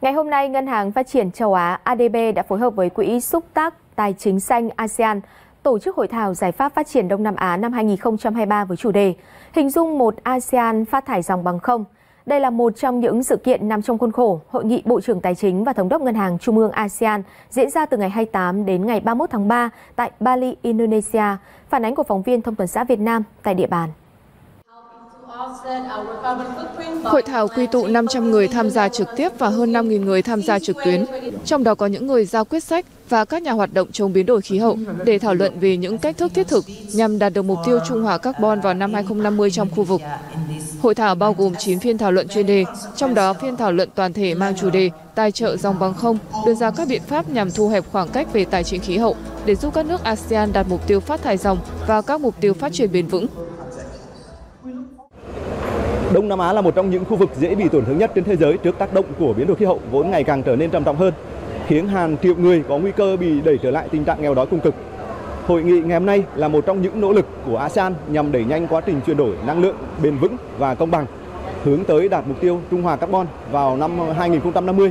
Ngày hôm nay, Ngân hàng Phát triển Châu Á ADB đã phối hợp với Quỹ Xúc tác Tài chính Xanh ASEAN tổ chức hội thảo giải pháp phát triển Đông Nam Á năm 2023 với chủ đề Hình dung một ASEAN phát thải ròng bằng không. Đây là một trong những sự kiện nằm trong khuôn khổ Hội nghị Bộ trưởng Tài chính và Thống đốc Ngân hàng Trung ương ASEAN diễn ra từ ngày 28 đến ngày 31 tháng 3 tại Bali, Indonesia, phản ánh của phóng viên Thông tấn xã Việt Nam tại địa bàn. Hội thảo quy tụ 500 người tham gia trực tiếp và hơn 5.000 người tham gia trực tuyến, trong đó có những người ra quyết sách và các nhà hoạt động chống biến đổi khí hậu để thảo luận về những cách thức thiết thực nhằm đạt được mục tiêu trung hòa carbon vào năm 2050 trong khu vực. Hội thảo bao gồm 9 phiên thảo luận chuyên đề, trong đó phiên thảo luận toàn thể mang chủ đề tài trợ ròng bằng không đưa ra các biện pháp nhằm thu hẹp khoảng cách về tài chính khí hậu để giúp các nước ASEAN đạt mục tiêu phát thải ròng và các mục tiêu phát triển bền vững. Đông Nam Á là một trong những khu vực dễ bị tổn thương nhất trên thế giới trước tác động của biến đổi khí hậu vốn ngày càng trở nên trầm trọng hơn, khiến hàng triệu người có nguy cơ bị đẩy trở lại tình trạng nghèo đói cùng cực. Hội nghị ngày hôm nay là một trong những nỗ lực của ASEAN nhằm đẩy nhanh quá trình chuyển đổi năng lượng bền vững và công bằng, hướng tới đạt mục tiêu trung hòa carbon vào năm 2050.